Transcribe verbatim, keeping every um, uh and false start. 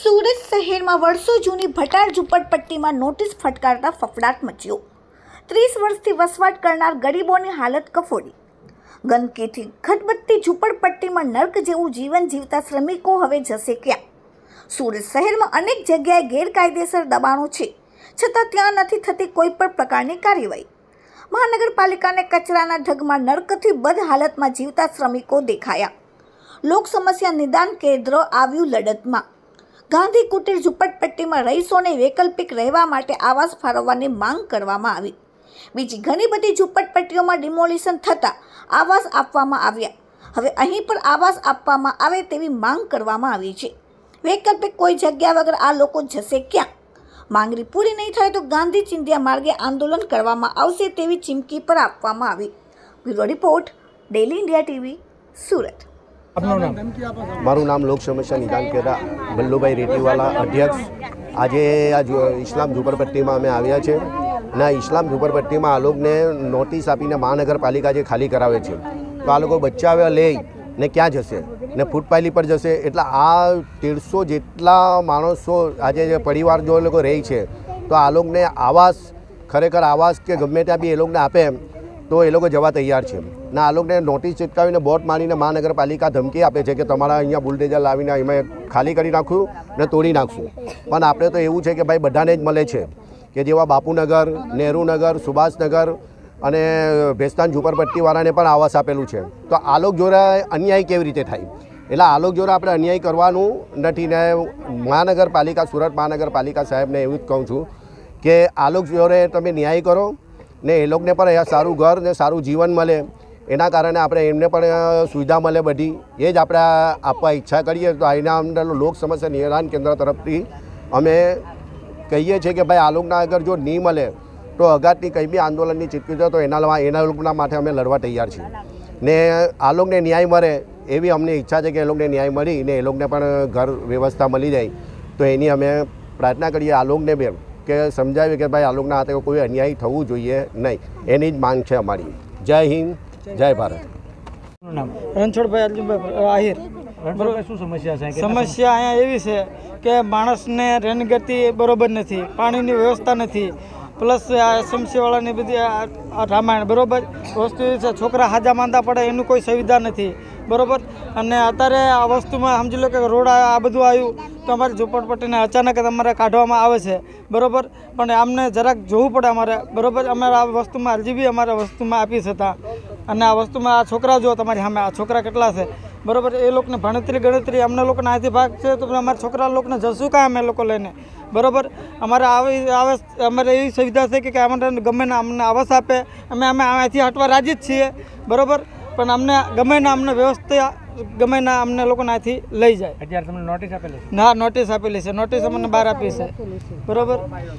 સુરત શહેરમાં વર્ષો જૂની ભટાર ઝૂંપડપટ્ટીમાં નોટિસ ફટકારતા ફફડાટ મચ્યો। ત્રીસ વર્ષથી વસવાટ કરનાર ગરીબોની હાલત કફોડી। ગંદકીથી ખદબદતી ઝૂંપડપટ્ટીમાં નર્ક જેવું જીવન જીવતા શ્રમિકો હવે જશે ક્યાં? સુરત શહેરમાં અનેક જગ્યાએ ગેરકાયદેસર દબાણો છે, છતાં ત્યાં નથી થતી કોઈ પણ પ્રકારની કાર્યવાહી। મહાનગરપાલિકાને કચરાના ઢગમાં નર્કથી બદ હાલતમાં જીવતા શ્રમિકો દેખાયા। લોક સમસ્યા નિદાન કેન્દ્ર આવ્યું લડતમાં। गांधी कुटीर झूंपड़पट्टी में रहीशों ने वैकल्पिक रहवा माटे आवास फाळववानी मांग करवामां आवी। बीजी घणी बधी झूंपड़पट्टीओं में डिमोलिशन थता आवास आपवामां आव्या। हवे अहीं पर आवास आपवामां आवे तेवी मांग करवामां आवी छे। वैकल्पिक कोई जग्या वगर आ लोको जशे क्यां? मांगनी पूरी नहीं थाय तो गांधी चिंध्या मार्गे आंदोलन करवामां आवशे तेवी चीमकी पर आपवामां आवी। Bureau report daily India TV Surat. मारू नाम लोक समस्या निदान केंद्र वल्लभभाई रेटीवाला अध्यक्ष। आज आज इस्लाम झूंपड़पट्टी में अमे आव्या छे ना इस्लाम झूंपड़पट्टी में आ लोग ने नोटिस आपीने महानगरपालिका जे खाली करावे छे तो आ लोग बच्चा लई ने क्या जशे ने फूटपायली पर जशे। एटले आ तेरसो जेटला माणसो आजे परिवार जो लोग रही है तो आ लोग ने आवास खरेखर आवास के गमे त्यां बी ए लोगने आपे तो ये लोग जवा तैयार है ना। आ लोग ने नोटिस चिटकावीने बोर्ड मारीने महानगरपालिका धमकी आपे छे कि तमारा अहींया बुलडोजर लावीने अहींया खाली करी नाखूं ने तोड़ी नाखशुं। पण आपणे तो एवुं छे कि भाई बधाने ज मळे छे कि जेवा बापूनगर, नेहरूनगर, सुभाषनगर अने भेस्तान झूंपड़पट्टीवाळाने पण आवास आपेलुं छे तो आ लोग जोरे अन्याय केवी रीते थाय। एटले आ लोग जोरे आपणे अन्याय करवानुं नथी ने महानगरपालिका सूरत महानगरपालिका साहेबने एवुं ज कहूं छुं कि आ लोग जोरे तमे न्याय करो ने ए लोगने पण अहींया सारुं घर ने सारुं जीवन मळे। एना कारणे आपणे एमने पण सुविधा मळे बधी ए ज आपणे आपवा इच्छा करीए तो आईना अंदर लोक समस्या निदान केंद्र तरफथी अमे कहीए छे कि भाई आ लोगना अगर जो नी मळे तो अगाटनी कई बी आंदोलननी चिटकी थयो तो एना लवा एना लोकना माटे अमे लड़वा तैयार छीए ने आ लोगने न्याय मळे एवी अमने इच्छा छे कि ए लोगने न्याय मळी ने ए लोगने पण घर व्यवस्था मळी जाय तो एनी अमे प्रार्थना करीए। आ लोगने बे के समझावे कि भाई आ लोगना हाथे कोई अन्याय थवुं जोईए नहीं एनी ज मांग छे अमारी। जय हिंद जय भारत। रणछोड़ भाई अर्जुन भाई आहिर। शू समस्या है? समस्या अँ एवं है कि मणस ने रेनगति बराबर नहीं, पानी की व्यवस्था नहीं, प्लस एसएमसीवाला ने बदी रामायण बराबर वस्तु छोकरा हाजा मांदा पड़े एनु कोई सुविधा नहीं बराबर। अने अत्यारे आ वस्तु में समझी लो कि रोड आ बधु आयु तो अमारी झूंपड़पट्टी ने अचानक अमारे काढ़वामां आवे छे बराबर। पण आमने जराक जोवुं पड़े अमारे बराबर। अमारे आ वस्तु में अरजी भी अमारे वस्तु में आपी छता अने आ वस्तु में आ छोकरा जो तमारी सामे आ छोकरा केटला छे बराबर। ए लोकने भणतरी गणतरी अमने लोकने आथी भाग छे तो अमारा छोकरा लोकने जशुं कां अमे लोको लईने बराबर। अमारे आवे आवे अमारे एवी सुविधा छे कि अमने गमे ना अमने आवास आपे अमे अमे आथी हटवा राजी ज छीए बराबर। पण अमने गमे ना अमने व्यवस्था गमे ना अमने लोकोने आथी लई जाय। अत्यारे तमने नोटिस आपेली? ना नोटिस आपेली छे, नोटिस अमने बार आपी छे बराबर।